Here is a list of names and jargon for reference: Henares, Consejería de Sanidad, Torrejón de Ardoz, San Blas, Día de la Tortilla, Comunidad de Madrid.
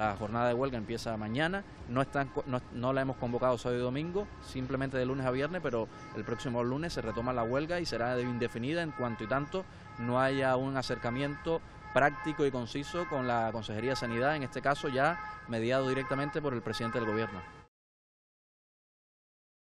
La jornada de huelga empieza mañana, no la hemos convocado sábado y domingo, simplemente de lunes a viernes, pero el próximo lunes se retoma la huelga y será indefinida en cuanto y tanto no haya un acercamiento práctico y conciso con la Consejería de Sanidad, en este caso ya mediado directamente por el presidente del gobierno.